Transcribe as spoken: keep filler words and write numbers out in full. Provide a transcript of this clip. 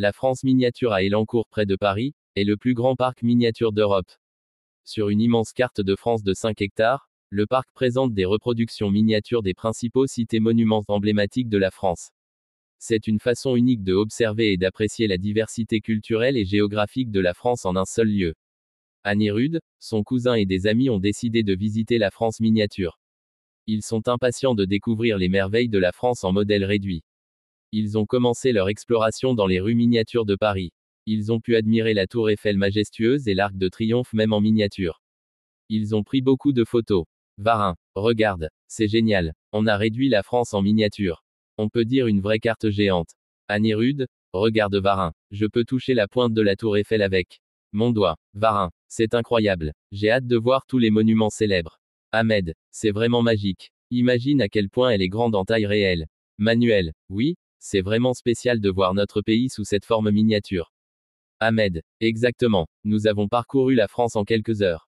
La France Miniature à Elancourt près de Paris, est le plus grand parc miniature d'Europe. Sur une immense carte de France de cinq hectares, le parc présente des reproductions miniatures des principaux sites et monuments emblématiques de la France. C'est une façon unique de observer et d'apprécier la diversité culturelle et géographique de la France en un seul lieu. Anirudh, son cousin et des amis ont décidé de visiter la France Miniature. Ils sont impatients de découvrir les merveilles de la France en modèle réduit. Ils ont commencé leur exploration dans les rues miniatures de Paris. Ils ont pu admirer la tour Eiffel majestueuse et l'Arc de Triomphe même en miniature. Ils ont pris beaucoup de photos. Varun, regarde, c'est génial, on a réduit la France en miniature. On peut dire une vraie carte géante. Anirudh, regarde Varun, je peux toucher la pointe de la tour Eiffel avec mon doigt. Varun, c'est incroyable, j'ai hâte de voir tous les monuments célèbres. Ahmed, c'est vraiment magique, imagine à quel point elle est grande en taille réelle. Manuel, oui, c'est vraiment spécial de voir notre pays sous cette forme miniature. Ahmed, exactement, nous avons parcouru la France en quelques heures.